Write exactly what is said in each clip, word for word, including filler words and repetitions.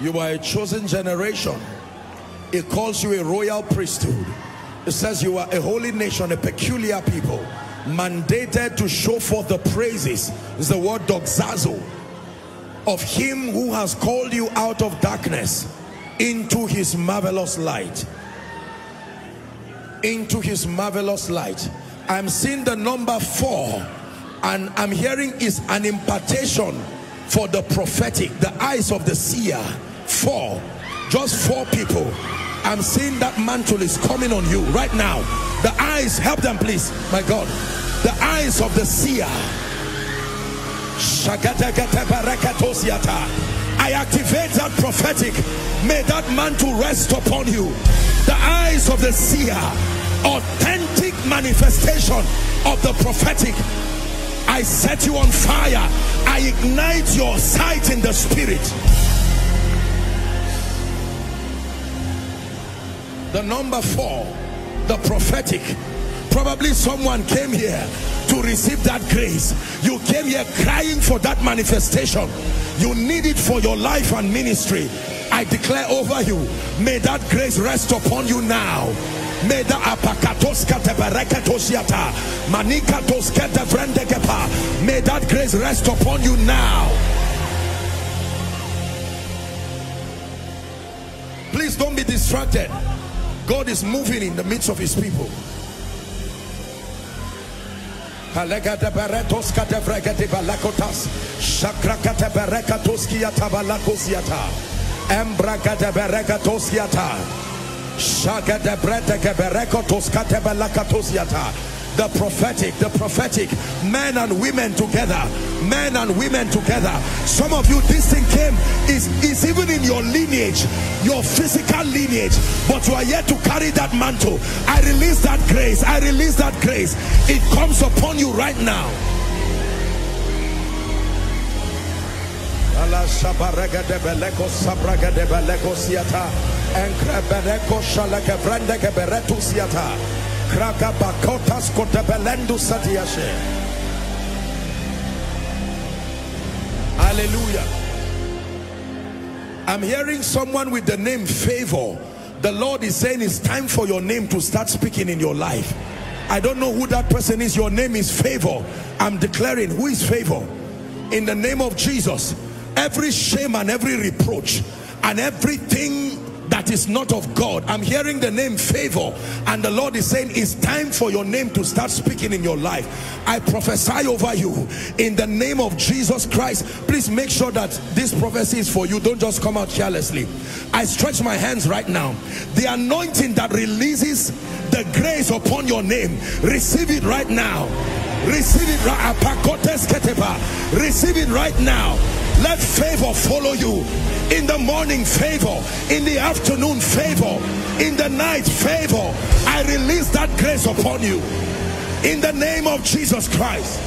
you are a chosen generation. It calls you a royal priesthood. It says you are a holy nation, a peculiar people, mandated to show forth the praises. It's the word dogzazo, of him who has called you out of darkness into his marvelous light. Into his marvelous light. I'm seeing the number four, and I'm hearing is an impartation for the prophetic, the eyes of the seer. Four, just four people. I'm seeing that mantle is coming on you right now. The eyes, help them please, my God. The eyes of the seer. Shaka katabereka toskiata. I activate that prophetic. May that mantle rest upon you. The eyes of the seer. Authentic manifestation of the prophetic. I set you on fire. I ignite your sight in the spirit. The number four, the prophetic. Probably someone came here to receive that grace. You came here crying for that manifestation. You need it for your life and ministry. I declare over you, may that grace rest upon you now. May the apakatos katabereka toskiata manikatos katabrende kapa. May that grace rest upon you now. Please don't be distracted. God is moving in the midst of his people. Shaka katabereka balakotas. Shaka katabereka toskiata balakosiata. Embra katabereka toskiata. The prophetic, the prophetic, men and women together, men and women together. Some of you, this thing came, is is even in your lineage, your physical lineage, but you are yet to carry that mantle. I release that grace, I release that grace. It comes upon you right now. Hallelujah. I'm hearing someone with the name Favor. The Lord is saying it's time for your name to start speaking in your life. I don't know who that person is. Your name is Favor. I'm declaring, who is Favor? In the name of Jesus, every shame and every reproach and everything that is not of God. I'm hearing the name Favor, and the Lord is saying it's time for your name to start speaking in your life. I prophesy over you in the name of Jesus Christ. Please make sure that this prophecy is for you. Don't just come out carelessly. I stretch my hands right now. The anointing that releases the grace upon your name, receive it right now. Receive it right now. Receive it right now. Let favor follow you. In the morning, favor. In the afternoon, favor. In the night, favor. I release that grace upon you. In the name of Jesus Christ.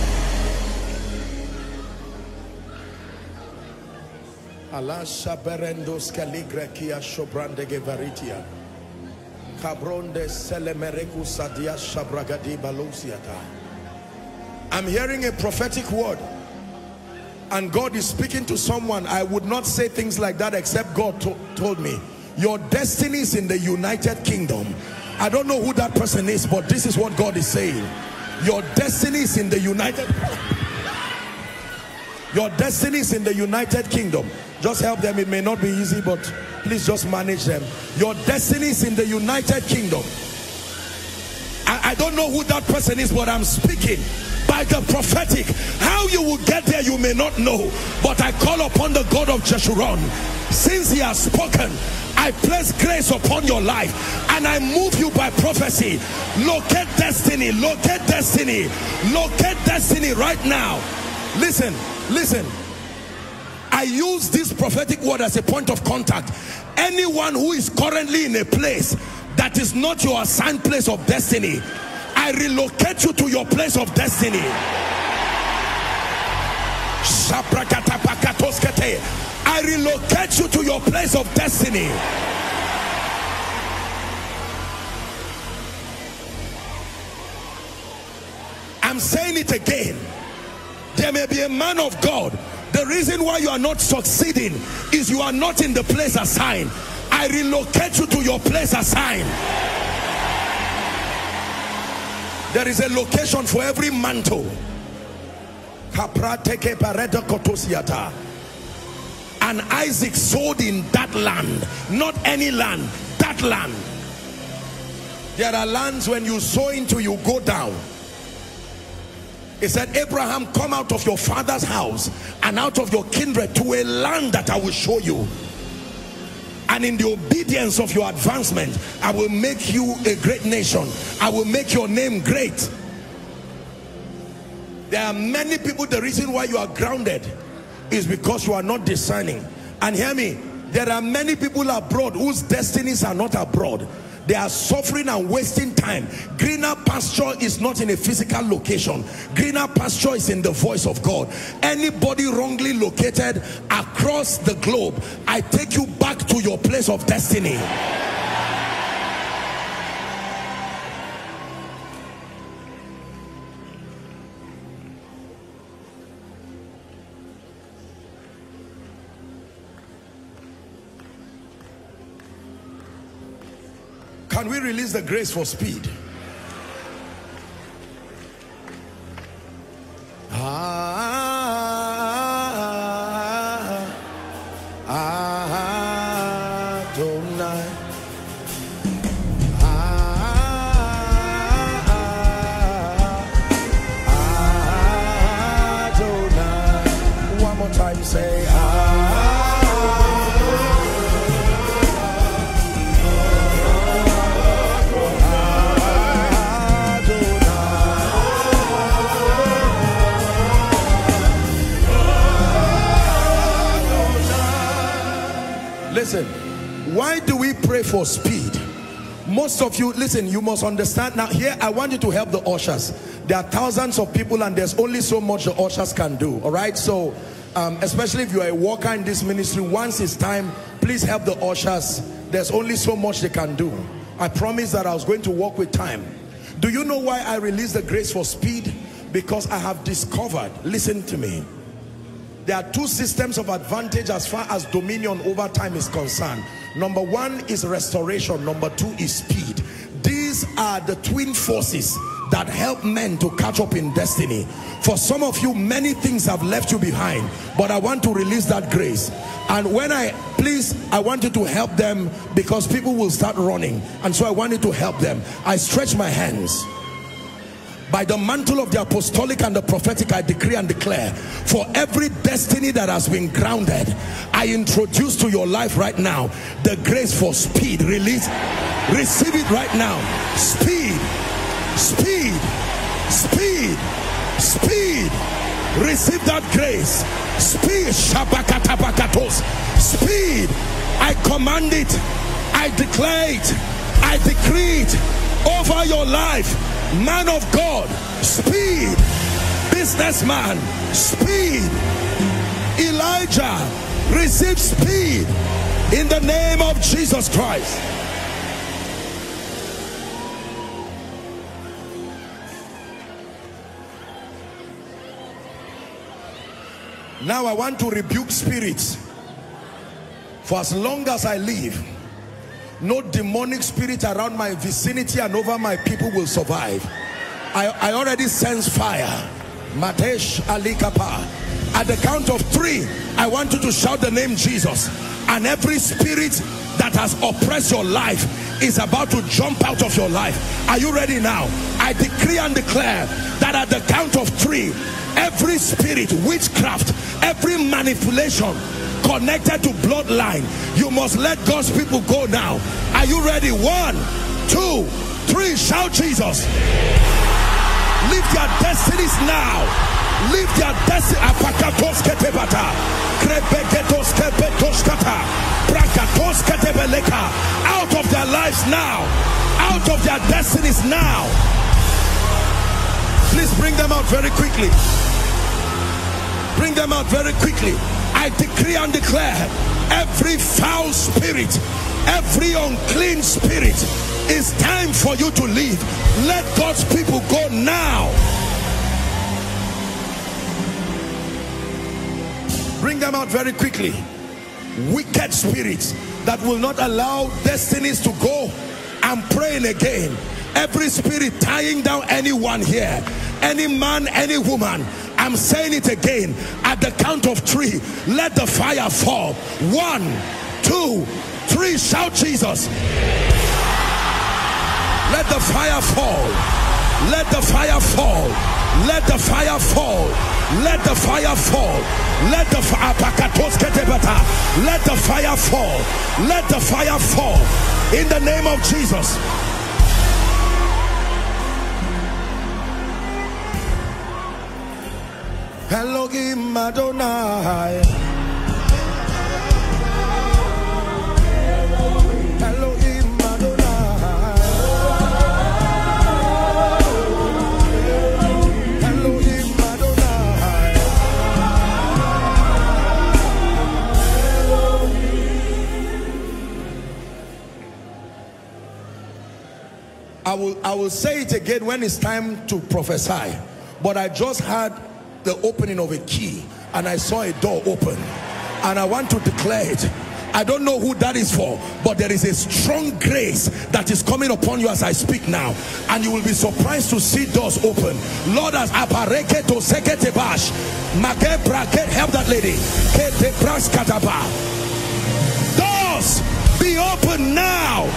I'm hearing a prophetic word, and God is speaking to someone. I would not say things like that except God to told me. Your destiny is in the United Kingdom. I don't know who that person is, but this is what God is saying. Your destiny is in the United Your destiny is in the United Kingdom. Just help them. It may not be easy, but please just manage them. Your destiny is in the United Kingdom. I don't know who that person is, but I'm speaking by the prophetic. How you will get there you may not know, but I call upon the God of Jeshurun. Since he has spoken, I place grace upon your life and I move you by prophecy. Locate destiny, locate destiny, locate destiny right now. Listen, listen. I use this prophetic word as a point of contact. Anyone who is currently in a place that is not your assigned place of destiny, I relocate you to your place of destiny. I relocate you to your place of destiny. I'm saying it again. There may be a man of God. The reason why you are not succeeding is you are not in the place assigned. I relocate you to your place assigned. There is a location for every mantle. And Isaac sold in that land, not any land, that land. There are lands when you sow into, you go down. He said, Abraham, come out of your father's house and out of your kindred to a land that I will show you. And in the obedience of your advancement, I will make you a great nation. I will make your name great. There are many people, the reason why you are grounded is because you are not discerning. And hear me, there are many people abroad whose destinies are not abroad. They are suffering and wasting time. Greener pasture is not in a physical location. Greener pasture is in the voice of God. Anybody wrongly located across the globe, I take you back to your place of destiny. Can we release the grace for speed? Ah, ah, ah, Adonai. Ah, Adonai. One more time, say ah. Listen, why do we pray for speed? Most of you, listen, you must understand. Now here, I want you to help the ushers. There are thousands of people and there's only so much the ushers can do, all right? So, um, especially if you are a worker in this ministry, once it's time, please help the ushers. There's only so much they can do. I promised that I was going to work with time. Do you know why I release the grace for speed? Because I have discovered, listen to me, there are two systems of advantage as far as dominion over time is concerned. Number one is restoration. Number two is speed. These are the twin forces that help men to catch up in destiny. For some of you, many things have left you behind, but I want to release that grace. And when I, please, I want you to help them because people will start running. And so I wanted to help them. I stretch my hands. By the mantle of the apostolic and the prophetic, I decree and declare, for every destiny that has been grounded, I introduce to your life right now the grace for speed. Release, receive it right now. Speed, speed, speed, speed. Receive that grace. Speed, Shaka katabereka toskata. Speed. I command it. I declare it. I decree it over your life. Man of God, speed. Businessman, speed. Elijah, receive speed in the name of Jesus Christ. Now I want to rebuke spirits. For as long as I live, no demonic spirit around my vicinity and over my people will survive. I, I already sense fire. Matesh Ali Kapa. At the count of three, I want you to shout the name Jesus. And every spirit that that has oppressed your life is about to jump out of your life. Are you ready now? I decree and declare that at the count of three, every spirit, witchcraft, every manipulation connected to bloodline, you must let God's people go now. Are you ready? One, two, three, shout Jesus. Leave their destinies now. Leave their destiny. Apakatos ketebata, krebeketos kebetos kata, prakatos ketebeleka. Out of their lives now. Out of their destinies now. Please bring them out very quickly. Bring them out very quickly. I decree and declare every foul spirit, every unclean spirit, it's time for you to leave. Let God's people go now. Bring them out very quickly. Wicked spirits that will not allow destinies to go. I'm praying again. Every spirit tying down anyone here, any man, any woman, I'm saying it again. At the count of three, let the fire fall. One, two, three, shout Jesus. Let the fire fall. Let the fire fall. Let the fire fall. Let the fire fall. Let the fire fall. Let the fire fall. Let the fire fall. In the name of Jesus. Elohim Adonai. Elohim Adonai. Elohim Adonai. I will I will say it again when it's time to prophesy, but I just had the opening of a key and I saw a door open, and I want to declare it. I don't know who that is for, but there is a strong grace that is coming upon you as I speak now, and you will be surprised to see doors open. Lord, as apareke to sekete bash make bracket, help that lady, kete pras kataba. Doors be open now.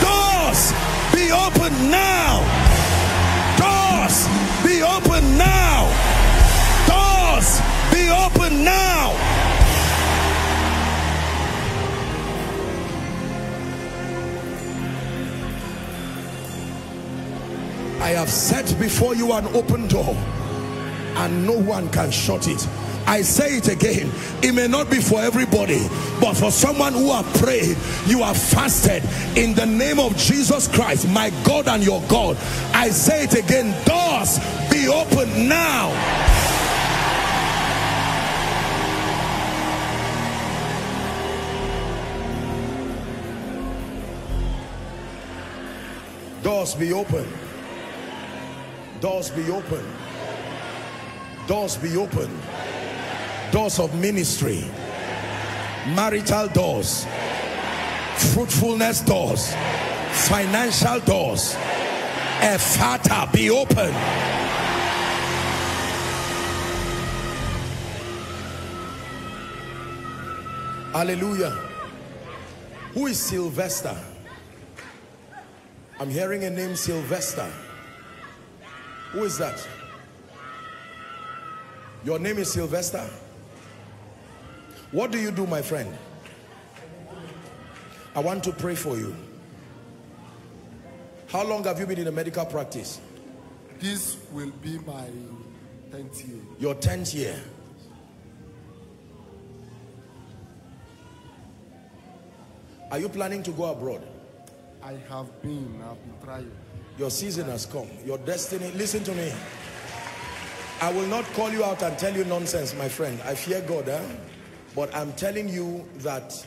Doors be open now. Doors be open now. Doors be open now. I have set before you an open door, and no one can shut it. I say it again, it may not be for everybody, but for someone who have prayed, you have fasted, in the name of Jesus Christ, my God and your God, I say it again, doors be open now. Doors be open. Doors be open. Doors be open. Doors of ministry, marital doors, fruitfulness doors, financial doors, Effata, be open. Hallelujah. Who is Sylvester? I'm hearing a name, Sylvester. Who is that? Your name is Sylvester? What do you do, my friend? I want to pray for you. How long have you been in a medical practice? This will be my tenth year. Your tenth year. Are you planning to go abroad? I have been, I've been trying. Your season has come. Your destiny, listen to me. I will not call you out and tell you nonsense, my friend. I fear God, eh? But I'm telling you that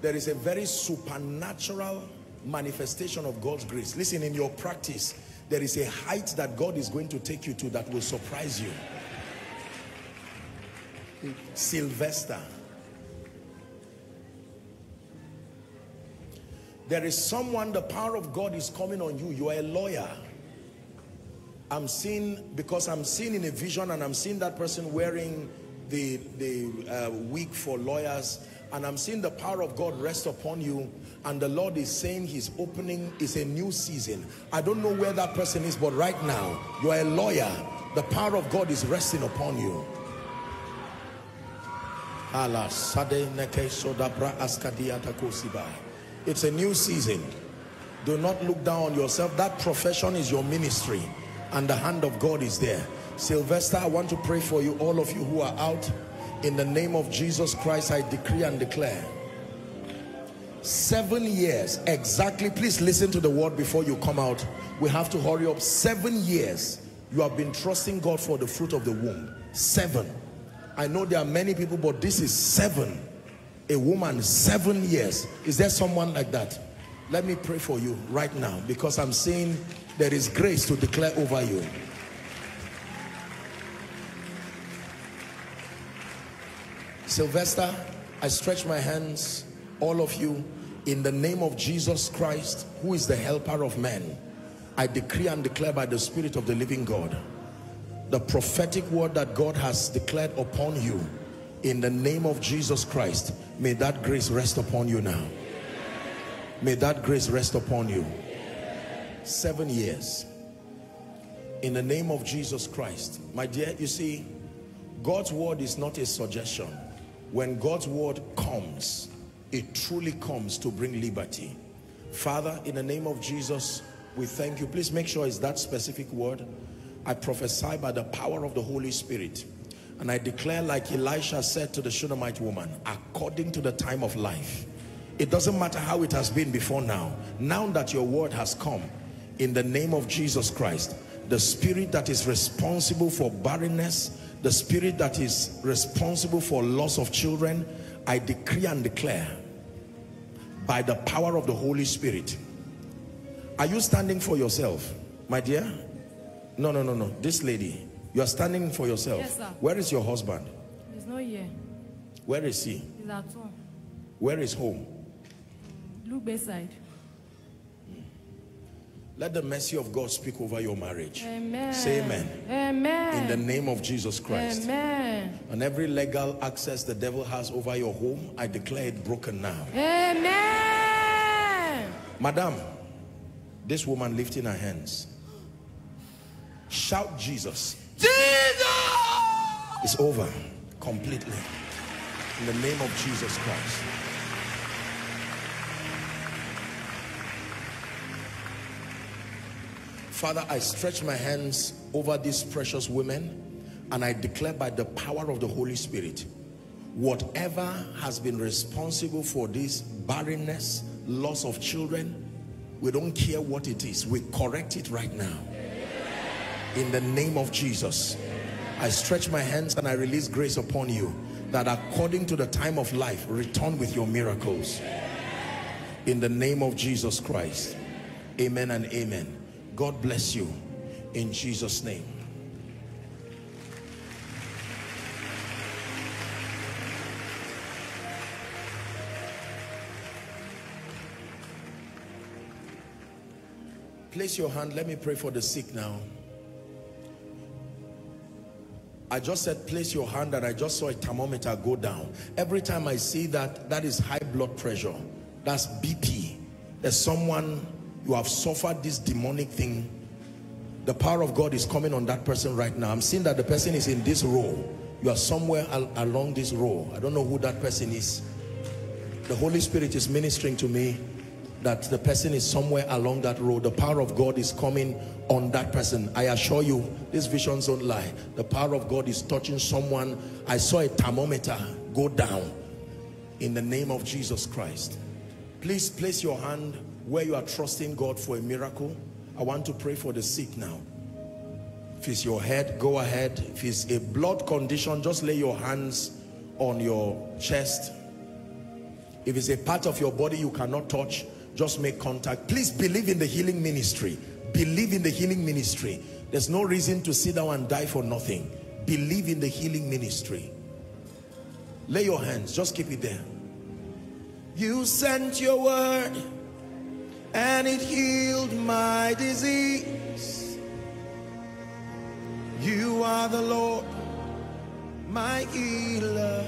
there is a very supernatural manifestation of God's grace. Listen, in your practice, there is a height that God is going to take you to that will surprise you. Sylvester. There is someone, the power of God is coming on you. You are a lawyer. I'm seeing, because I'm seeing in a vision, and I'm seeing that person wearing the, the uh, wig for lawyers, And I'm seeing the power of God rest upon you. And the Lord is saying he's opening, is a new season. I don't know where that person is, but right now, you are a lawyer. The power of God is resting upon you. It's a new season. Do not look down on yourself. That profession is your ministry. And the hand of God is there. Sylvester, I want to pray for you, all of you who are out. In the name of Jesus Christ, I decree and declare. Seven years, exactly. Please listen to the word before you come out. We have to hurry up. Seven years, you have been trusting God for the fruit of the womb. Seven. I know there are many people, but this is seven. A woman, seven years. Is there someone like that? Let me pray for you right now, because I'm seeing there is grace to declare over you. Sylvester, I stretch my hands, all of you, in the name of Jesus Christ, who is the helper of men. I decree and declare by the Spirit of the living God, the prophetic word that God has declared upon you, in the name of Jesus Christ, may that grace rest upon you now. May that grace rest upon you. Seven years. In the name of Jesus Christ. My dear, you see, God's word is not a suggestion. When God's word comes, it truly comes to bring liberty. Father, in the name of Jesus, we thank you. Please make sure it's that specific word. I prophesy by the power of the Holy Spirit. And I declare, like Elisha said to the Shunammite woman, according to the time of life. It doesn't matter how it has been before now. Now that your word has come, in the name of Jesus Christ, the spirit that is responsible for barrenness, the spirit that is responsible for loss of children, I decree and declare by the power of the Holy Spirit. Are you standing for yourself, my dear? No, no, no, no. This lady, you are standing for yourself. Yes, sir. Where is your husband? He's not here. Where is he? He's at home. Where is home? Lugbe side. Let the mercy of God speak over your marriage. Amen. Say amen. Amen. In the name of Jesus Christ. Amen. And every legal access the devil has over your home, I declare it broken now. Amen. Madam, this woman lifting her hands, shout Jesus. Jesus! It's over completely. In the name of Jesus Christ. Father, I stretch my hands over these precious women, and I declare by the power of the Holy Spirit, whatever has been responsible for this barrenness, loss of children, we don't care what it is, we correct it right now. In the name of Jesus, I stretch my hands and I release grace upon you, that according to the time of life, return with your miracles. In the name of Jesus Christ, amen and amen. God bless you in Jesus' name. Place your hand. Let me pray for the sick now. I just said place your hand, and I just saw a thermometer go down. Every time I see that, that is high blood pressure. That's B P. There's someone, you have suffered this demonic thing. The power of God is coming on that person right now. I'm seeing that the person is in this row. You are somewhere al along this row. I don't know who that person is. The Holy Spirit is ministering to me that the person is somewhere along that row. The power of God is coming on that person. I assure you, these visions don't lie. The power of God is touching someone. I saw a thermometer go down in the name of Jesus Christ. Please place your hand where you are trusting God for a miracle. I want to pray for the sick now. If it's your head, go ahead. If it's a blood condition, just lay your hands on your chest. If it's a part of your body you cannot touch, just make contact. Please believe in the healing ministry. Believe in the healing ministry. There's no reason to sit down and die for nothing. Believe in the healing ministry. Lay your hands, just keep it there. You sent your word, and it healed my disease. You are the Lord, my healer.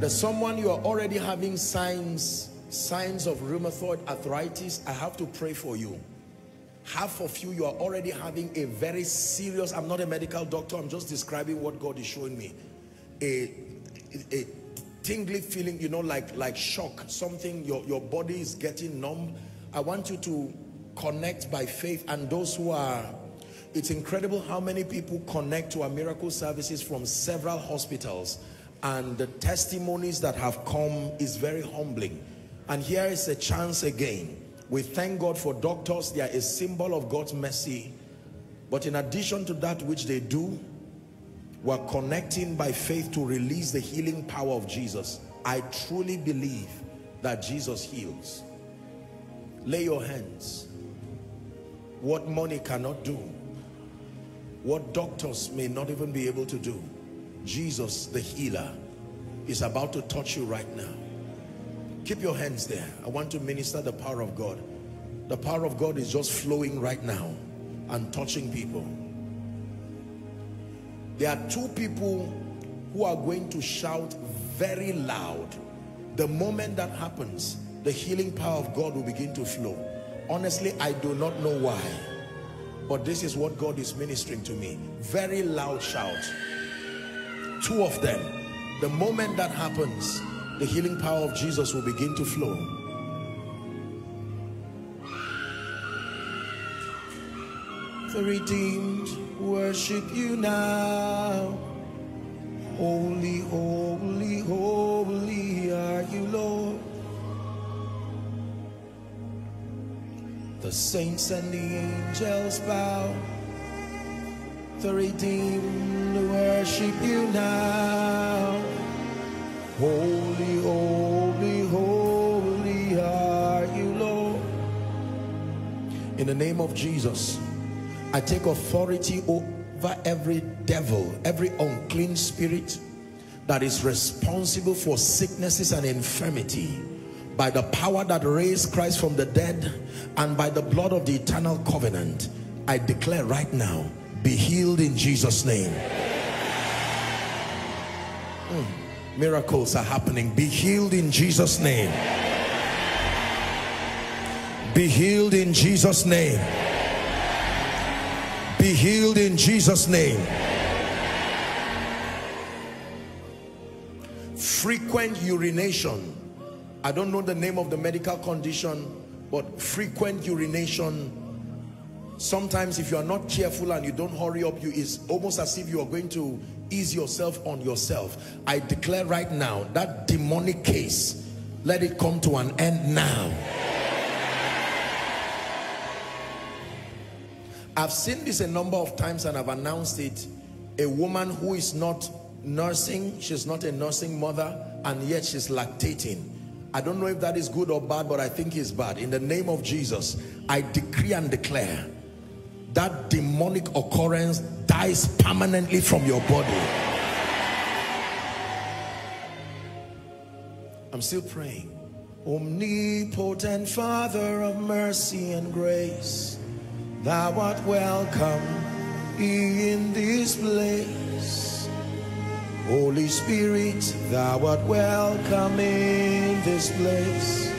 There's someone you are already having signs, signs of rheumatoid arthritis. I have to pray for you. Half of you, you are already having a very serious, I'm not a medical doctor, I'm just describing what God is showing me. A, a tingly feeling, you know, like, like shock, something, your, your body is getting numb. I want you to connect by faith, and those who are, it's incredible how many people connect to our miracle services from several hospitals, and the testimonies that have come is very humbling. And here is a chance again. We thank God for doctors. They are a symbol of God's mercy. But in addition to that which they do, we're connecting by faith to release the healing power of Jesus. I truly believe that Jesus heals. Lay your hands. What money cannot do, what doctors may not even be able to do, Jesus, the healer, is about to touch you right now. Keep your hands there. I want to minister the power of God. The power of God is just flowing right now and touching people. There are two people who are going to shout very loud. The moment that happens, the healing power of God will begin to flow. Honestly, I do not know why, but this is what God is ministering to me. Very loud shout. Two of them. The moment that happens, the healing power of Jesus will begin to flow. The redeemed worship you now. Holy, holy, holy are you, Lord. The saints and the angels bow. The redeemed worship you now. Holy, holy, holy are you, Lord. In the name of Jesus, I take authority over every devil, every unclean spirit that is responsible for sicknesses and infirmity, by the power that raised Christ from the dead and by the blood of the eternal covenant. I declare right now, be healed in Jesus' name. Mm. Miracles are happening. Be healed in Jesus' name. Be healed in Jesus' name. Be healed in Jesus' name. Frequent urination. I don't know the name of the medical condition, but frequent urination. Sometimes if you are not careful and you don't hurry up, you it's almost as if you are going to ease yourself on yourself. I declare right now, that demonic case, let it come to an end now. I've seen this a number of times and I've announced it. A woman who is not nursing, she's not a nursing mother, and yet she's lactating. I don't know if that is good or bad, but I think it's bad. In the name of Jesus, I decree and declare, that demonic occurrence dies permanently from your body. I'm still praying. Omnipotent Father of mercy and grace, thou art welcome in this place. Holy Spirit, thou art welcome in this place.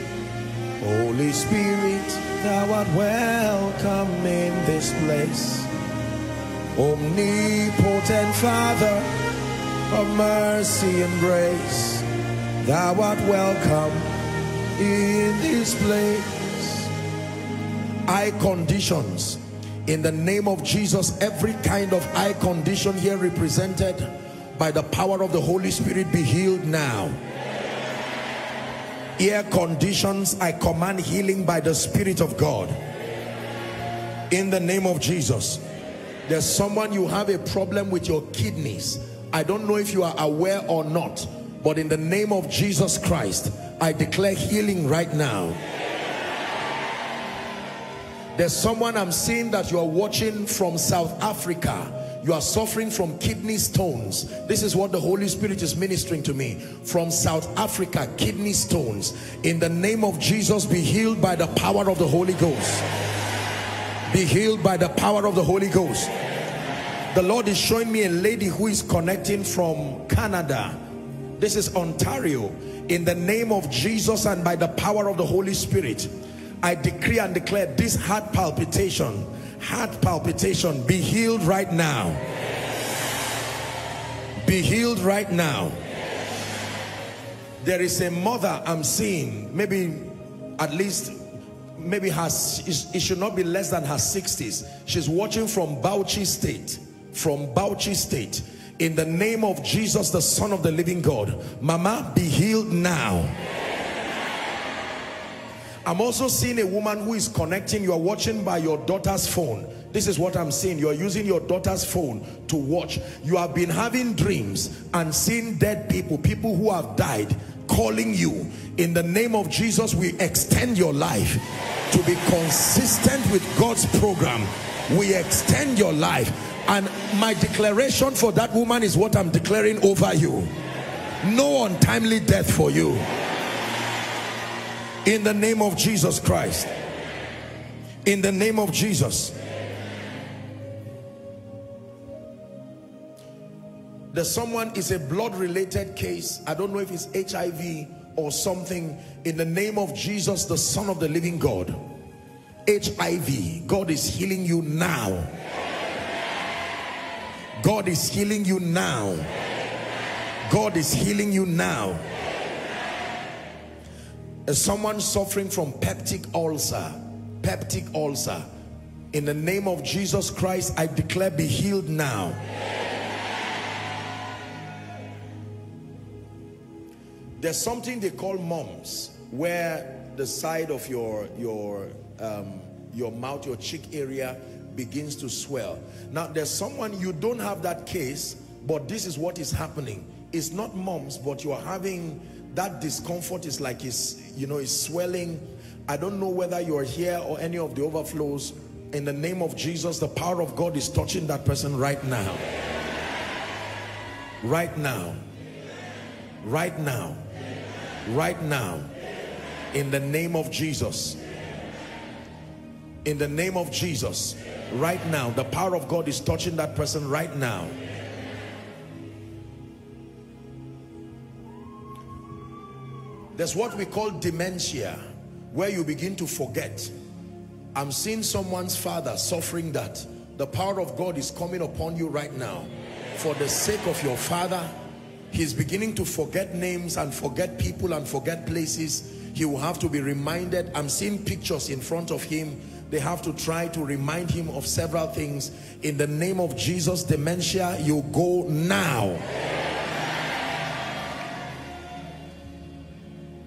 Holy Spirit, thou art welcome in this place. Omnipotent Father of mercy and grace, thou art welcome in this place. Eye conditions. In the name of Jesus, every kind of eye condition here represented by the power of the Holy Spirit be healed now. Ear conditions, I command healing by the Spirit of God. In the name of Jesus. There's someone, you have a problem with your kidneys. I don't know if you are aware or not, but in the name of Jesus Christ, I declare healing right now. There's someone I'm seeing that you are watching from South Africa. You are suffering from kidney stones. This is what the Holy Spirit is ministering to me. From South Africa, kidney stones. In the name of Jesus, be healed by the power of the Holy Ghost. Be healed by the power of the Holy Ghost. The Lord is showing me a lady who is connecting from Canada. This is Ontario. In the name of Jesus and by the power of the Holy Spirit, I decree and declare this heart palpitation, heart palpitation, be healed right now. Be healed right now. There is a mother I'm seeing, maybe at least, maybe her, it should not be less than her sixties. She's watching from Bauchi State, from Bauchi State. In the name of Jesus, the Son of the Living God, Mama, be healed now. I'm also seeing a woman who is connecting. You are watching by your daughter's phone. This is what I'm seeing. You are using your daughter's phone to watch. You have been having dreams and seeing dead people, people who have died, calling you. In the name of Jesus, we extend your life to be consistent with God's program. We extend your life. And my declaration for that woman is what I'm declaring over you. No untimely death for you. In the name of Jesus Christ. In the name of Jesus. There's someone, is a blood-related case. I don't know if it's H I V or something. In the name of Jesus, the Son of the Living God. H I V. God is healing you now. God is healing you now. God is healing you now. As someone suffering from peptic ulcer, peptic ulcer, in the name of Jesus Christ, I declare, be healed now. There's something they call mumps, where the side of your your um, your mouth, your cheek area begins to swell. Now there's someone, you don't have that case, but this is what is happening. It's not mumps, but you are having that discomfort. Is like it's, you know, it's swelling. I don't know whether you're here or any of the overflows. In the name of Jesus, the power of God is touching that person right now. Right now. Right now. Right now. In the name of Jesus. In the name of Jesus. Right now. The power of God is touching that person right now. There's what we call dementia, where you begin to forget. I'm seeing someone's father suffering that. The power of God is coming upon you right now. For the sake of your father, he's beginning to forget names and forget people and forget places. He will have to be reminded. I'm seeing pictures in front of him. They have to try to remind him of several things. In the name of Jesus, dementia, you go now.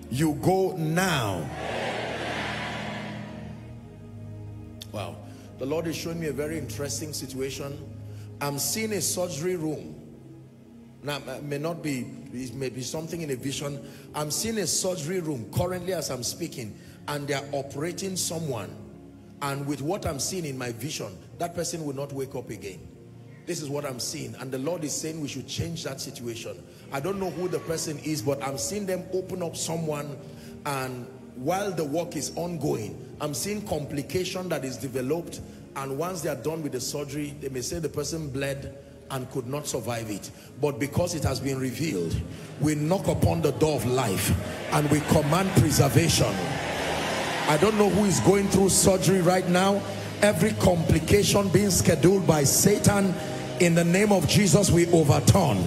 You go now. Wow. The Lord is showing me a very interesting situation. I'm seeing a surgery room. Now, it may not be, it may be something in a vision. I'm seeing a surgery room currently as I'm speaking, and they're operating someone. And with what I'm seeing in my vision, that person will not wake up again. This is what I'm seeing, and the Lord is saying we should change that situation. I don't know who the person is, but I'm seeing them open up someone, and while the work is ongoing, I'm seeing complication that is developed, and once they are done with the surgery, they may say the person bled and could not survive it. But because it has been revealed, we knock upon the door of life, and we command preservation. I don't know who is going through surgery right now. Every complication being scheduled by Satan, in the name of Jesus, we overturn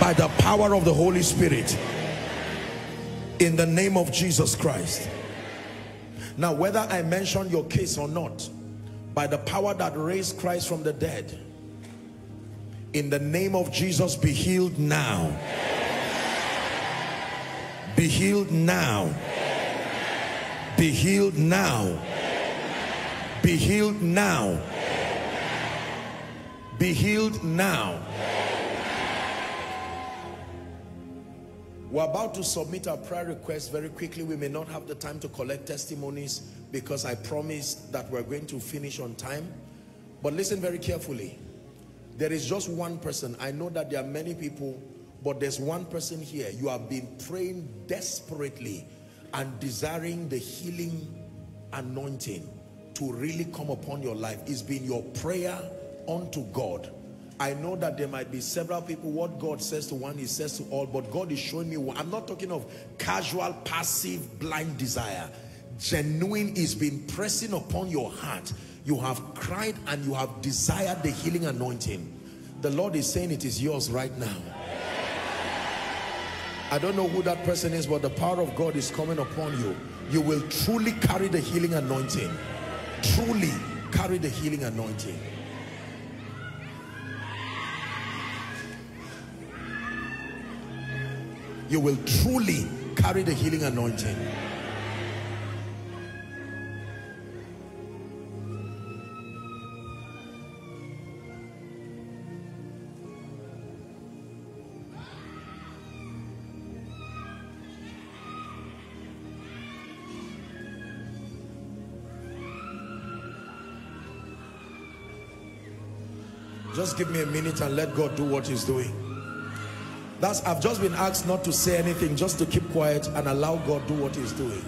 by the power of the Holy Spirit. In the name of Jesus Christ. Now, whether I mention your case or not, by the power that raised Christ from the dead, in the name of Jesus, be healed now. Be healed now. Be healed now. Be healed now. Be healed now. We're about to submit our prayer request very quickly. We may not have the time to collect testimonies because I promised that we're going to finish on time. But listen very carefully. There is just one person. I know that there are many people, but there's one person here. You have been praying desperately and desiring the healing anointing to really come upon your life. It's been your prayer unto God. I know that there might be several people, what God says to one, he says to all, but God is showing me one. I'm not talking of casual, passive, blind desire. Genuine is being pressing upon your heart. You have cried and you have desired the healing anointing. The Lord is saying it is yours right now. I don't know who that person is, but the power of God is coming upon you. You will truly carry the healing anointing. Truly carry the healing anointing. You will truly carry the healing anointing. Just give me a minute and let God do what he's doing. That's, I've just been asked not to say anything, just to keep quiet and allow God do what he's doing.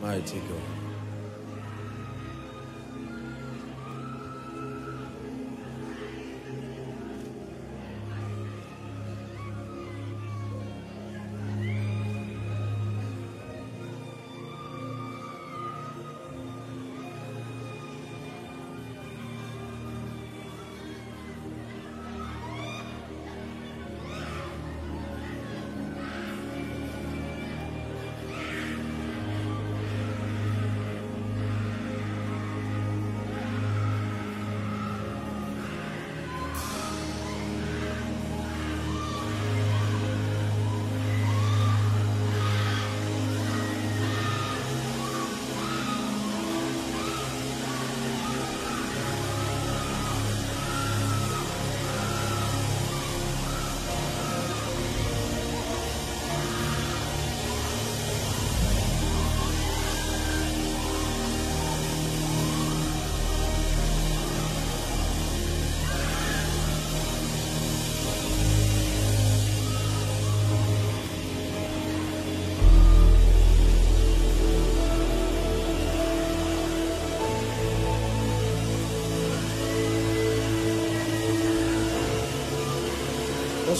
Mighty God.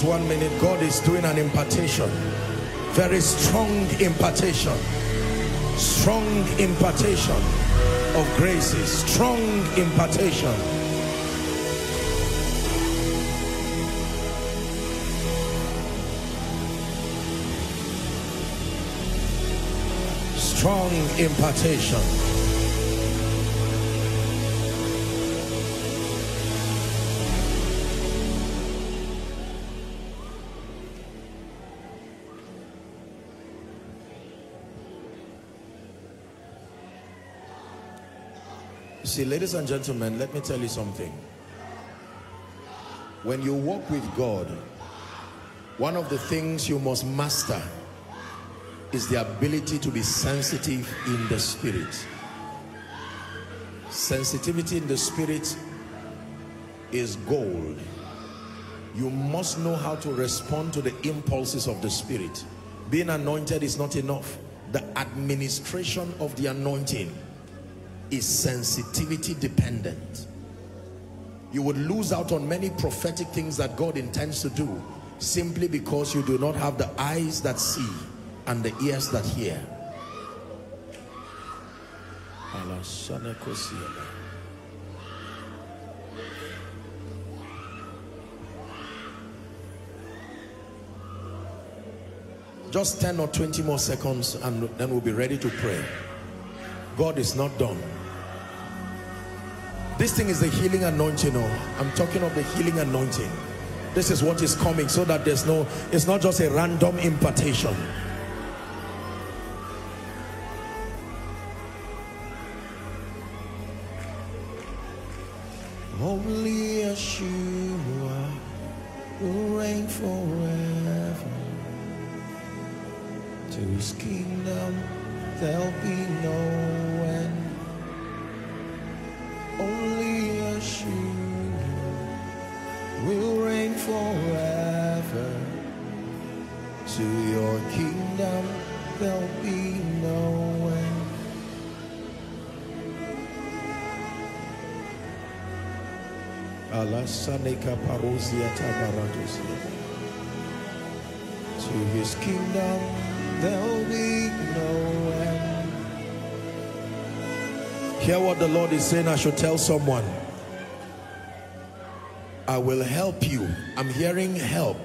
One minute, God is doing an impartation, very strong impartation, strong impartation of graces, strong impartation. Strong impartation. See, ladies and gentlemen, let me tell you something. When you walk with God, one of the things you must master is the ability to be sensitive in the spirit. Sensitivity in the spirit is gold. You must know how to respond to the impulses of the spirit. Being anointed is not enough. The administration of the anointing is sensitivity dependent. You would lose out on many prophetic things that God intends to do simply because you do not have the eyes that see and the ears that hear. Just ten or twenty more seconds and then we'll be ready to pray. God is not done. This thing is the healing anointing. Oh, I'm talking of the healing anointing. This is what is coming, so that there's no, it's not just a random impartation. Only Yeshua will reign forever. To his kingdom there'll be no end. Only Yeshua will reign forever. To your kingdom there'll be no end. To his kingdom there'll be no end. Hear what the Lord is saying. I should tell someone, I will help you. I'm hearing help.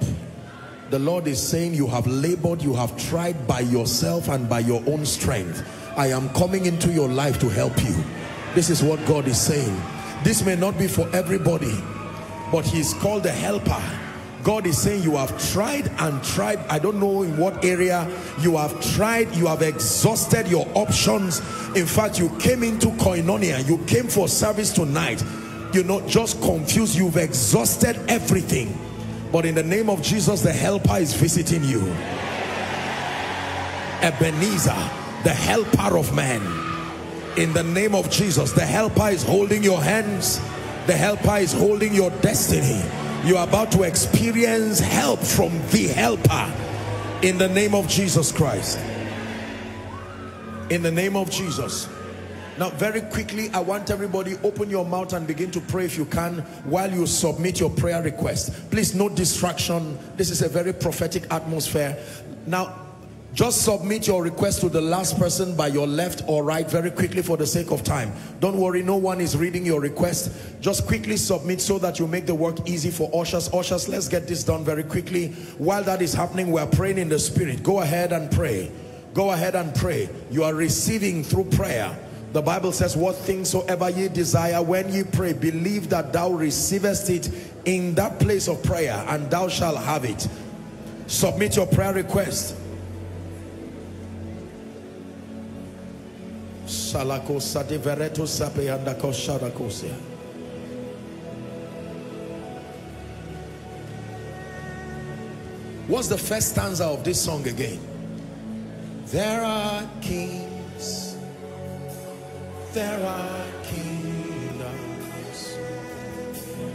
The Lord is saying, you have labored, you have tried by yourself and by your own strength. I am coming into your life to help you. This is what God is saying. This may not be for everybody, but he is called the helper. God is saying, you have tried and tried. I don't know in what area you have tried. You have exhausted your options. In fact, you came into Koinonia. You came for service tonight. You're not just confused. You've exhausted everything. But in the name of Jesus, the helper is visiting you. Ebenezer, the helper of man. In the name of Jesus, the helper is holding your hands. The helper is holding your destiny. You are about to experience help from the helper. In the name of Jesus Christ. In the name of Jesus. Now, very quickly, I want everybody, open your mouth and begin to pray if you can while you submit your prayer request. Please, no distraction. This is a very prophetic atmosphere. Now, just submit your request to the last person by your left or right, very quickly for the sake of time. Don't worry, no one is reading your request. Just quickly submit so that you make the work easy for ushers. Ushers, let's get this done very quickly. While that is happening, we are praying in the Spirit. Go ahead and pray. Go ahead and pray. You are receiving through prayer. The Bible says, what things soever ye desire, when ye pray, believe that thou receivest it in that place of prayer, and thou shalt have it. Submit your prayer request. What's the first stanza of this song again? There are kings. There are kingdoms,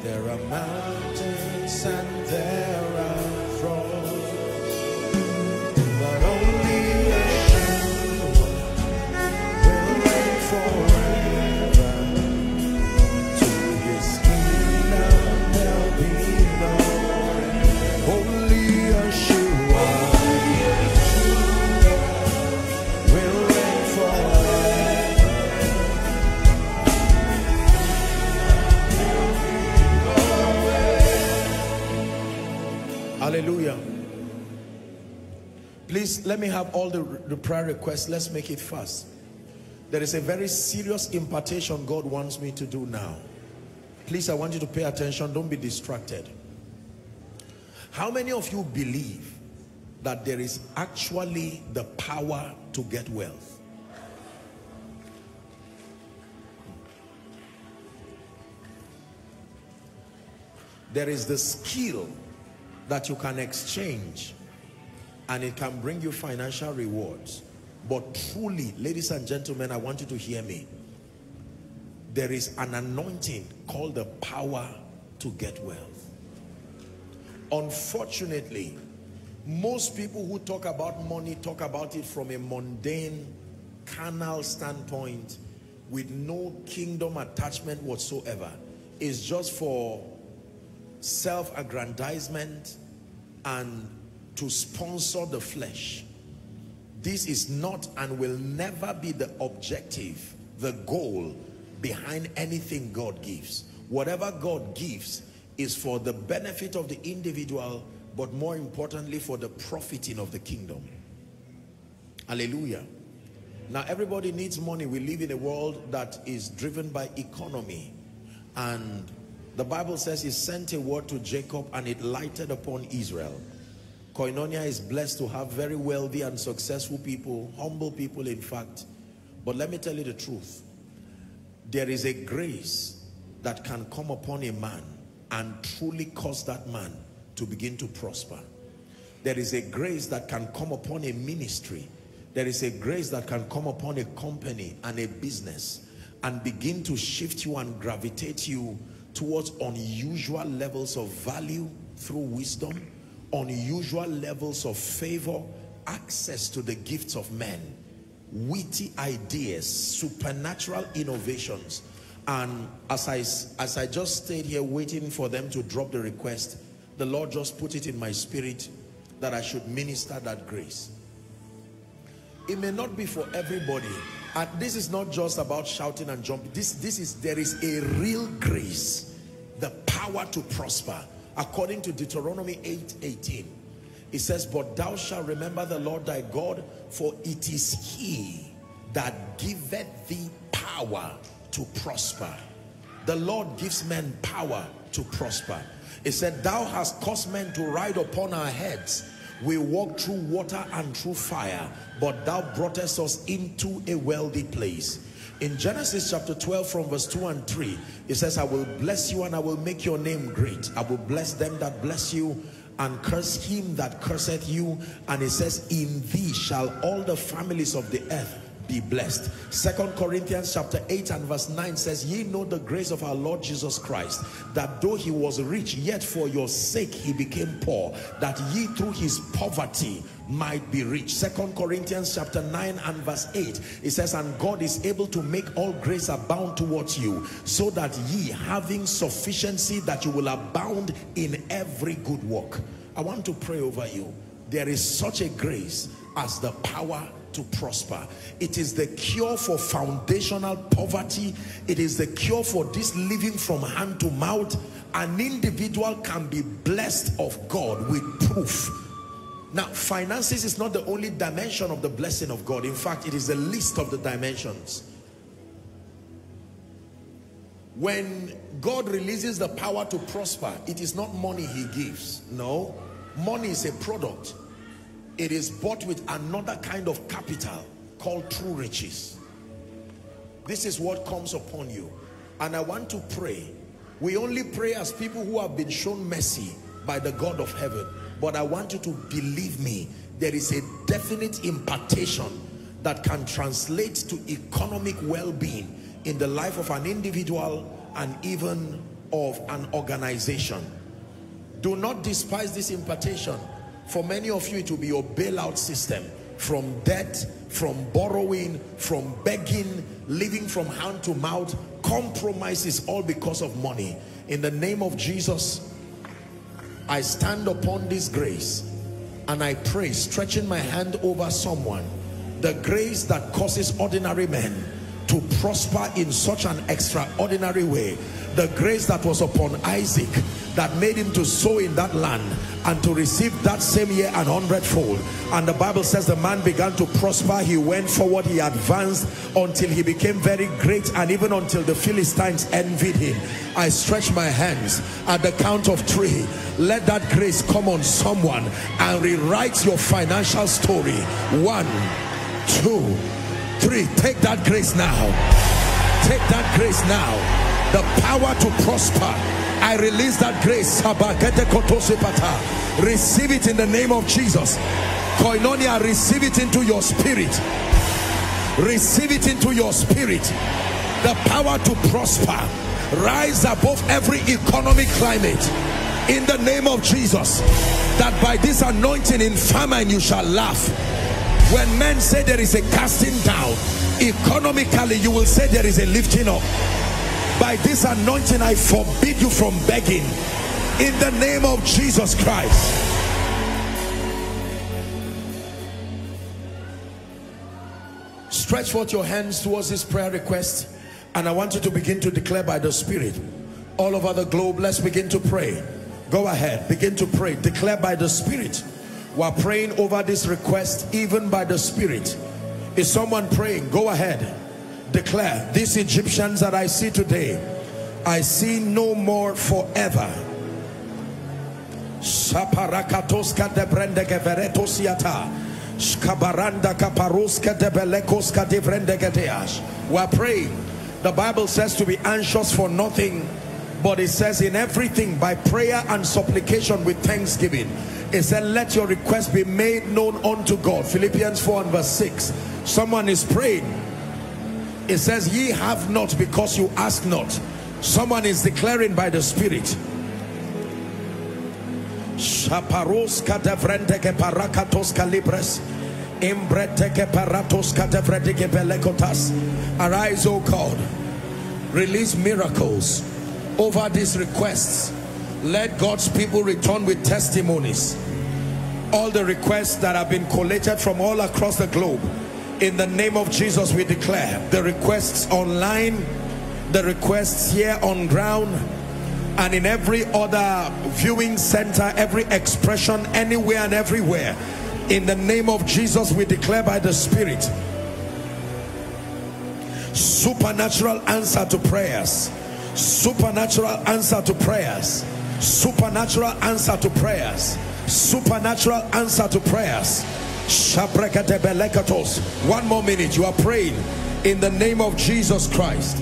there are mountains, and there are thrones, but only a kingdom will reign forever. To his kingdom there'll be no end. Only a Yeshua will reign forever. Hallelujah. Please, let me have all the, the prayer requests. Let's make it fast. There is a very serious impartation God wants me to do now. Please, I want you to pay attention. Don't be distracted. How many of you believe that there is actually the power to get wealth? There is the skill that you can exchange and it can bring you financial rewards. But truly, ladies and gentlemen, I want you to hear me. There is an anointing called the power to get wealth. Unfortunately, most people who talk about money talk about it from a mundane, carnal standpoint with no kingdom attachment whatsoever. It's just for self-aggrandizement and to sponsor the flesh. This is not and will never be the objective, the goal behind anything God gives. Whatever God gives is for the benefit of the individual, but more importantly for the profiting of the kingdom. Hallelujah. Now everybody needs money. We live in a world that is driven by economy, and the Bible says he sent a word to Jacob and it lighted upon Israel. Koinonia is blessed to have very wealthy and successful people, humble people in fact. But let me tell you the truth. There is a grace that can come upon a man and truly cause that man to begin to prosper. There is a grace that can come upon a ministry. There is a grace that can come upon a company and a business and begin to shift you and gravitate you towards unusual levels of value through wisdom, unusual levels of favor, access to the gifts of men, witty ideas, supernatural innovations. And as I, as I just stayed here waiting for them to drop the request, the Lord just put it in my spirit that I should minister that grace. It may not be for everybody. And this is not just about shouting and jumping. This, this is, there is a real grace, the power to prosper. According to Deuteronomy eight eighteen, it says, "But thou shalt remember the Lord thy God, for it is he that giveth thee power to prosper." The Lord gives men power to prosper. It said, "Thou hast caused men to ride upon our heads. We walked through water and through fire, but thou broughtest us into a wealthy place." In Genesis chapter twelve from verse two and three, it says, "I will bless you and I will make your name great. I will bless them that bless you and curse him that curseth you." And it says, "In thee shall all the families of the earth be blessed." Second Corinthians chapter eight and verse nine says, "Ye know the grace of our Lord Jesus Christ, that though he was rich, yet for your sake he became poor, that ye through his poverty might be rich." Second Corinthians chapter nine and verse eight, it says, "And God is able to make all grace abound towards you, so that ye, having sufficiency, that you will abound in every good work." I want to pray over you. There is such a grace as the power to prosper. It is the cure for foundational poverty. It is the cure for this living from hand to mouth. An individual can be blessed of God with proof. Now, finances is not the only dimension of the blessing of God. In fact, it is the least of the dimensions. When God releases the power to prosper, it is not money he gives. No, money is a product. It is bought with another kind of capital called true riches. This is what comes upon you. And I want to pray. We only pray as people who have been shown mercy by the God of heaven. But I want you to believe me, there is a definite impartation that can translate to economic well-being in the life of an individual and even of an organization. Do not despise this impartation. For many of you, it will be your bailout system from debt, from borrowing, from begging, living from hand to mouth. Compromises, all because of money. In the name of Jesus, I stand upon this grace and I pray, stretching my hand over someone, the grace that causes ordinary men to prosper in such an extraordinary way. The grace that was upon Isaac, that made him to sow in that land and to receive that same year an hundredfold. And the Bible says the man began to prosper. He went forward, he advanced until he became very great, and even until the Philistines envied him. I stretch my hands at the count of three. Let that grace come on someone and rewrite your financial story. One, two, three. Take that grace now. Take that grace now. The power to prosper. I release that grace. Receive it in the name of Jesus. Koinonia, receive it into your spirit. Receive it into your spirit. The power to prosper. Rise above every economic climate. In the name of Jesus. That by this anointing in famine you shall laugh. When men say there is a casting down, economically you will say there is a lifting up. By this anointing, I forbid you from begging. In the name of Jesus Christ. Stretch forth your hands towards this prayer request, and I want you to begin to declare by the Spirit. All over the globe, let's begin to pray. Go ahead, begin to pray. Declare by the Spirit. We're praying over this request, even by the Spirit. Is someone praying? Go ahead. Declare, "These Egyptians that I see today, I see no more forever." We are praying. The Bible says to be anxious for nothing, but it says in everything by prayer and supplication with thanksgiving. It said, "Let your request be made known unto God." Philippians four and verse six. Someone is praying. It says, "Ye have not because you ask not." Someone is declaring by the Spirit. Arise, O God, Release miracles over these requests. Let God's people return with testimonies. All the requests that have been collated from all across the globe, in the name of Jesus, we declare the requests online, the requests here on ground, and in every other viewing center, every expression, anywhere and everywhere. In the name of Jesus, we declare by the Spirit supernatural answer to prayers, supernatural answer to prayers, supernatural answer to prayers, supernatural answer to prayers. One more minute, you are praying in the name of Jesus Christ.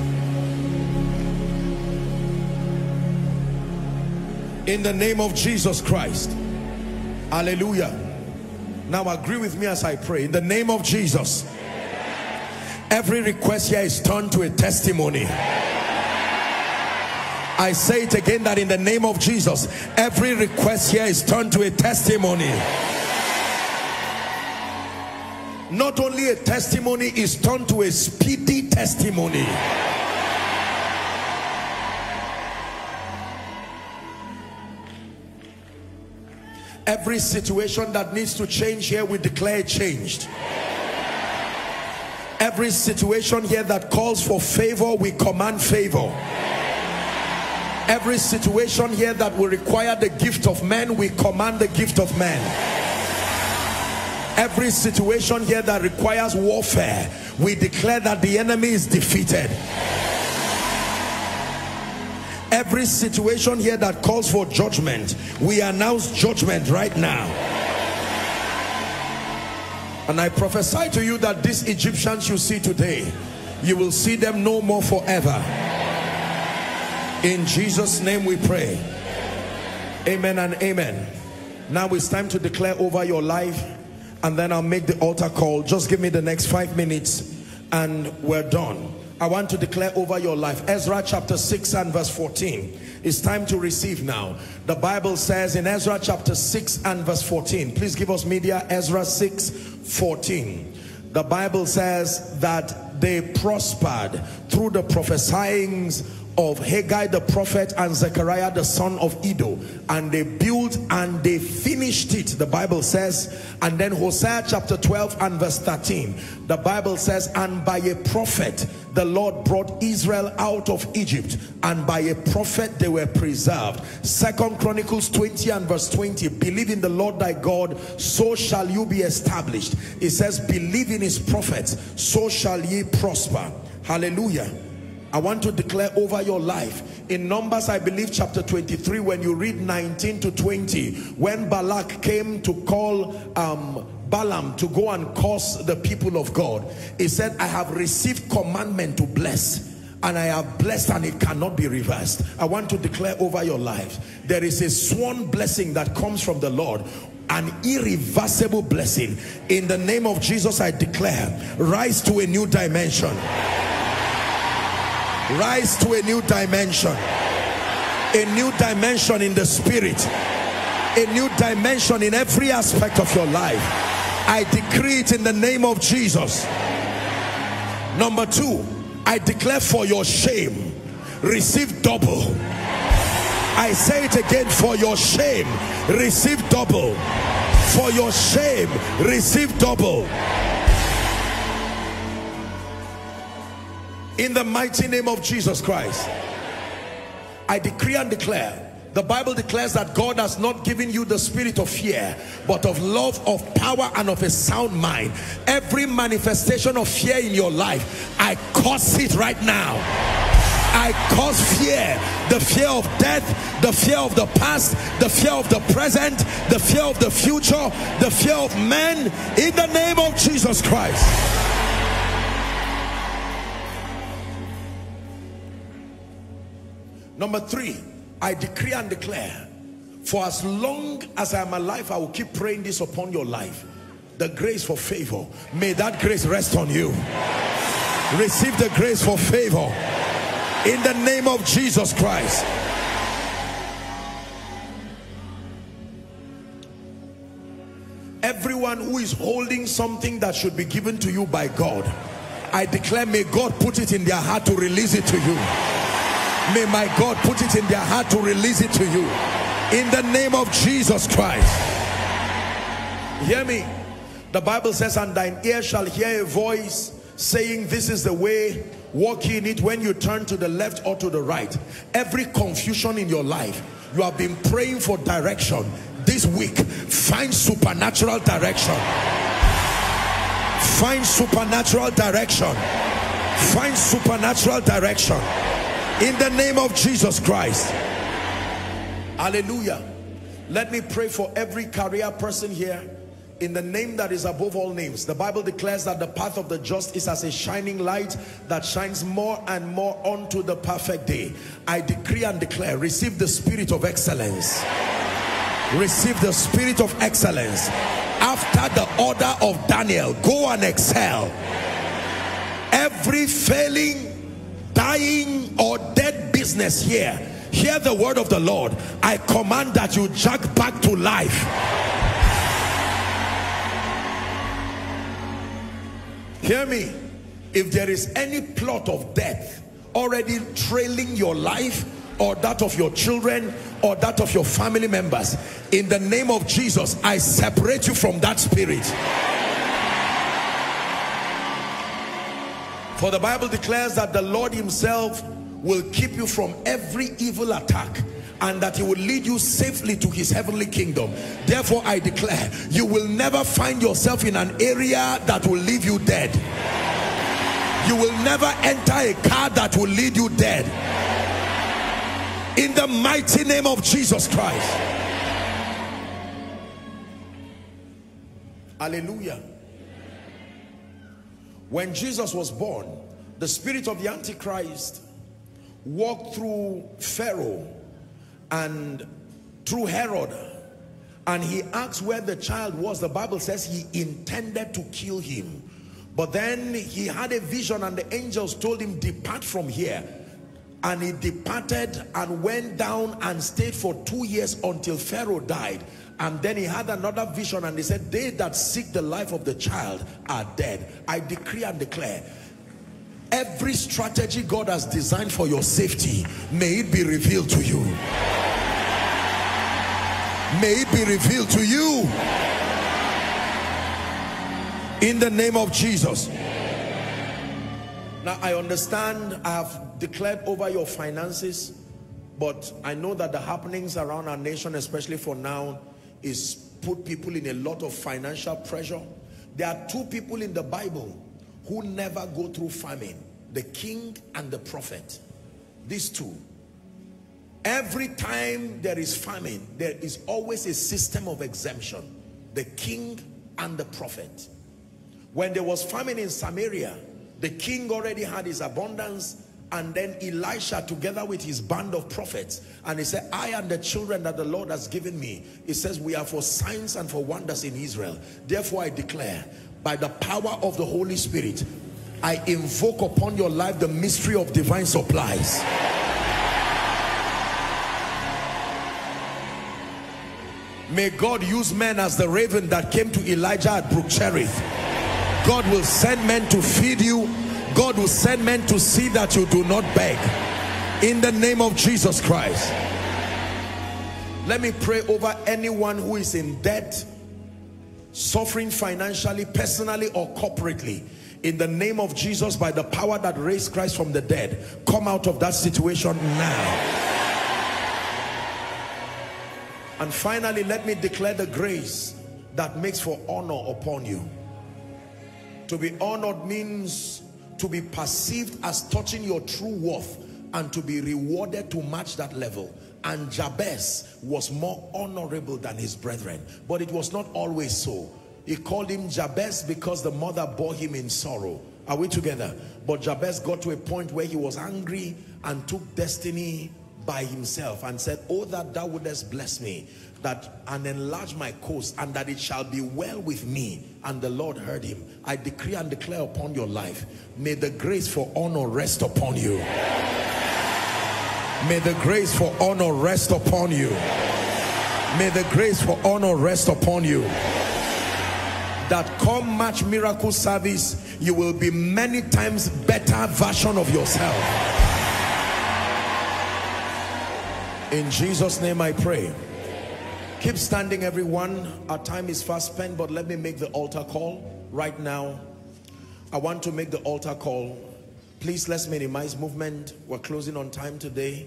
In the name of Jesus Christ. Hallelujah. Now agree with me as I pray. In the name of Jesus. Every request here is turned to a testimony. I say it again, that in the name of Jesus, every request here is turned to a testimony. Not only a testimony, is turned to a speedy testimony. Every situation that needs to change here, we declare changed. Every situation here that calls for favor, we command favor. Every situation here that will require the gift of men, we command the gift of men. Every situation here that requires warfare, we declare that the enemy is defeated. Every situation here that calls for judgment, we announce judgment right now. And I prophesy to you that these Egyptians you see today, you will see them no more forever. In Jesus' name we pray. Amen and amen. Now it's time to declare over your life, and then I'll make the altar call. Just give me the next five minutes and we're done. I want to declare over your life. Ezra chapter six and verse fourteen. It's time to receive now. The Bible says in Ezra chapter six and verse fourteen. Please give us media. Ezra six fourteen. The Bible says that they prospered through the prophesyings of Haggai the prophet and Zechariah the son of Iddo, and they built and they finished it, the Bible says. And then Hosea chapter twelve and verse thirteen, the Bible says, and by a prophet the Lord brought Israel out of Egypt, and by a prophet they were preserved. Second Chronicles twenty and verse twenty, believe in the Lord thy God, so shall you be established. It says, believe in his prophets, so shall ye prosper. Hallelujah. I want to declare over your life. In Numbers, I believe chapter twenty-three, when you read nineteen to twenty, when Balak came to call um, Balaam to go and curse the people of God, he said, I have received commandment to bless, and I have blessed, and it cannot be reversed. I want to declare over your life, there is a sworn blessing that comes from the Lord, an irreversible blessing. In the name of Jesus, I declare, rise to a new dimension. Rise to a new dimension, a new dimension in the spirit, a new dimension in every aspect of your life. I decree it in the name of Jesus. Number two, I declare for your shame, receive double. I say it again, for your shame, receive double. For your shame, receive double. In the mighty name of Jesus Christ, I decree and declare. The Bible declares that God has not given you the spirit of fear, but of love, of power, and of a sound mind. Every manifestation of fear in your life, I curse it right now. I curse fear, the fear of death, the fear of the past, the fear of the present, the fear of the future, the fear of men, in the name of Jesus Christ. Number three, I decree and declare, for as long as I am alive, I will keep praying this upon your life. The grace for favor, may that grace rest on you. Receive the grace for favor in the name of Jesus Christ. Everyone who is holding something that should be given to you by God, I declare, may God put it in their heart to release it to you. May my God put it in their heart to release it to you. In the name of Jesus Christ. Hear me. The Bible says, and thine ear shall hear a voice saying, this is the way, walk in it, when you turn to the left or to the right. Every confusion in your life, you have been praying for direction. This week, find supernatural direction. Find supernatural direction. Find supernatural direction. In the name of Jesus Christ. Hallelujah. Let me pray for every career person here. In the name that is above all names, the Bible declares that the path of the just is as a shining light that shines more and more unto the perfect day. I decree and declare, receive the spirit of excellence. Receive the spirit of excellence. After the order of Daniel, go and excel. Every failing, dying, or dead business here, hear the word of the Lord. I command that you jack back to life. Hear me, if there is any plot of death already trailing your life or that of your children or that of your family members, in the name of Jesus, I separate you from that spirit. For the Bible declares that the Lord himself will keep you from every evil attack, and that he will lead you safely to his heavenly kingdom. Therefore, I declare, you will never find yourself in an area that will leave you dead. You will never enter a car that will lead you dead. In the mighty name of Jesus Christ. Hallelujah. When Jesus was born, the spirit of the Antichrist walked through Pharaoh and through Herod, and he asked where the child was. The Bible says he intended to kill him, but then he had a vision and the angels told him, depart from here. And he departed and went down and stayed for two years until Pharaoh died. And then he had another vision and he said, they that seek the life of the child are dead. I decree and declare, every strategy God has designed for your safety, may it be revealed to you. May it be revealed to you. In the name of Jesus. Now, I understand I have declared over your finances, but I know that the happenings around our nation, especially for now, is put people in a lot of financial pressure. There are two people in the Bible who never go through famine, the king and the prophet. These two. Every time there is famine, there is always a system of exemption, the king and the prophet. When there was famine in Samaria, the king already had his abundance, and then Elisha, together with his band of prophets, and he said, I and the children that the Lord has given me, it says, we are for signs and for wonders in Israel. Therefore I declare, by the power of the Holy Spirit, I invoke upon your life the mystery of divine supplies. May God use men as the raven that came to Elijah at Brook Cherith. God will send men to feed you. God will send men to see that you do not beg. In the name of Jesus Christ. Let me pray over anyone who is in debt, suffering financially, personally or corporately. In the name of Jesus, by the power that raised Christ from the dead, come out of that situation now. And finally, let me declare the grace that makes for honor upon you. To be honored means to be perceived as touching your true worth and to be rewarded to match that level. And Jabez was more honorable than his brethren, but it was not always so. He called him Jabez because the mother bore him in sorrow. Are we together? But Jabez got to a point where he was angry and took destiny by himself and said, oh, that thou wouldest bless me, that and enlarge my coast, and that it shall be well with me. And the Lord heard him. I decree and declare upon your life, may the grace for honor rest upon you. May the grace for honor rest upon you. May the grace for honor rest upon you. that come March miracle service, you will be many times better version of yourself. In Jesus' name I pray. Keep standing, everyone. Our time is fast spent, but let me make the altar call right now. I want to make the altar call. Please, let's minimize movement. We're closing on time today.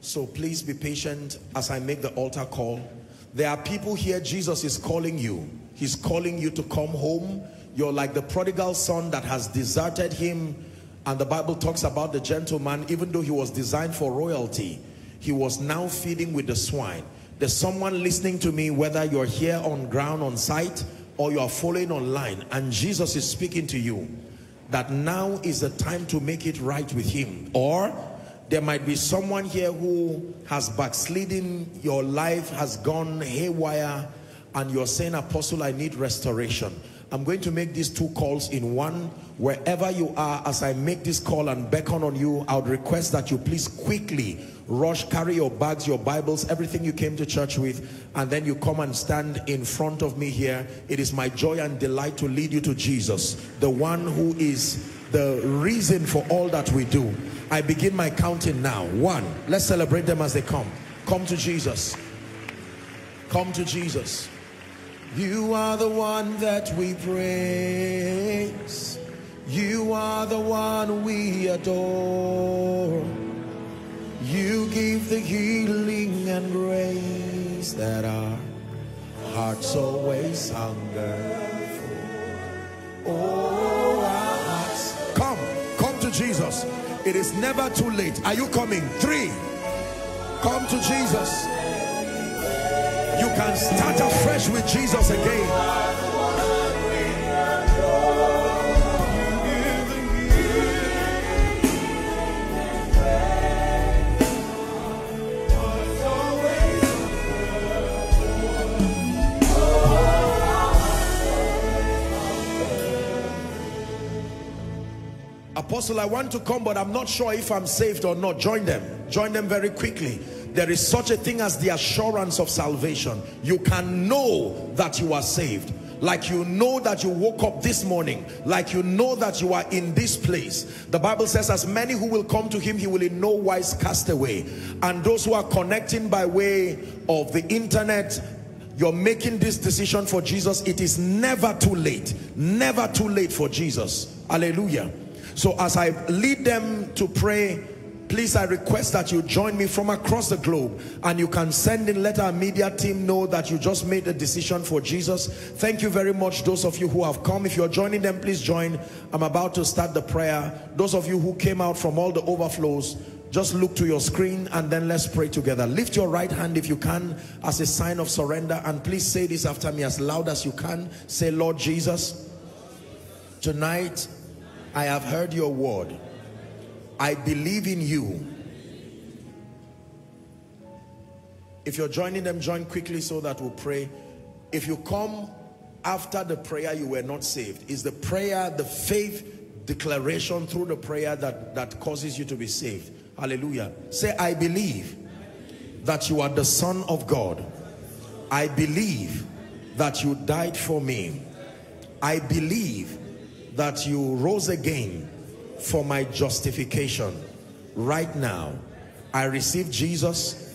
So please be patient as I make the altar call. There are people here, Jesus is calling you. He's calling you to come home. You're like the prodigal son that has deserted him. And the Bible talks about the gentleman, even though he was designed for royalty, he was now feeding with the swine. There's someone listening to me, whether you're here on ground, on site, or you're following online, and Jesus is speaking to you that now is the time to make it right with him. Or there might be someone here who has backslidden, your life has gone haywire, and you're saying, Apostle, I need restoration. I'm going to make these two calls in one. Wherever you are, as I make this call and beckon on you, I would request that you please quickly rush, carry your bags, your Bibles, everything you came to church with, and then you come and stand in front of me here. It is my joy and delight to lead you to Jesus, the one who is the reason for all that we do. I begin my counting now. One, let's celebrate them as they come. Come to Jesus. Come to Jesus. You are the one that we praise. You are the one we adore. You give the healing and grace that our hearts always hunger for. Oh, our hearts. Come, come to Jesus. It is never too late. Are you coming? Three. Come to Jesus. You can start afresh with Jesus again. Apostle, I want to come, but I'm not sure if I'm saved or not. Join them. Join them very quickly. There is such a thing as the assurance of salvation. You can know that you are saved. Like you know that you woke up this morning. Like you know that you are in this place. The Bible says, as many who will come to him, he will in no wise cast away. And those who are connecting by way of the internet, you're making this decision for Jesus. It is never too late. Never too late for Jesus. Hallelujah. So as I lead them to pray, please, I request that you join me from across the globe, and you can send in, let our media team know that you just made a decision for Jesus. Thank you very much, those of you who have come. If you're joining them, please join. I'm about to start the prayer. Those of you who came out from all the overflows, just look to your screen and then let's pray together. Lift your right hand if you can as a sign of surrender, and please say this after me as loud as you can. Say, Lord Jesus, tonight I have heard your word. I believe in you. If you're joining them, join quickly so that we'll pray. If you come after the prayer, you were not saved. It's the prayer, the faith declaration through the prayer that, that causes you to be saved. Hallelujah. Say, I believe that you are the Son of God. I believe that you died for me. I believe that you rose again for my justification. Right now, I receive Jesus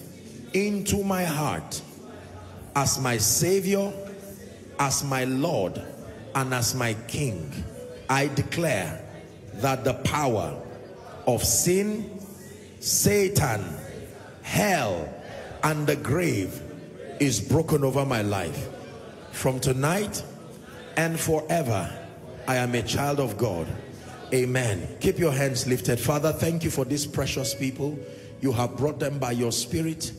into my heart as my Savior, as my Lord, and as my King. I declare that the power of sin, Satan, hell, and the grave is broken over my life. From tonight and forever, I am a child of God. Amen. Keep your hands lifted. Father, thank you for these precious people. You have brought them by your Spirit.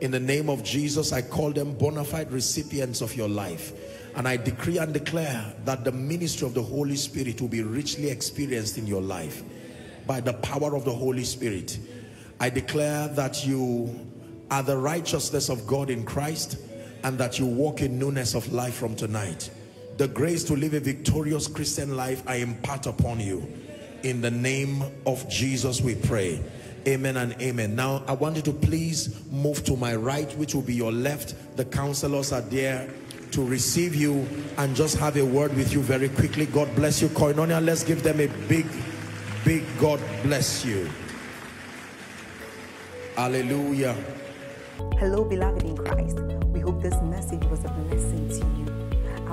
In the name of Jesus, I call them bona fide recipients of your life. And I decree and declare that the ministry of the Holy Spirit will be richly experienced in your life by the power of the Holy Spirit. I declare that you are the righteousness of God in Christ, and that you walk in newness of life from tonight. The grace to live a victorious Christian life I impart upon you. In the name of Jesus we pray. Amen and amen. Now I want you to please move to my right, which will be your left. The counselors are there. to receive you and just have a word with you very quickly. God bless you, Koinonia. Let's give them a big, big God bless you. Hallelujah. Hello, beloved in Christ. We hope this message was a blessing to you. I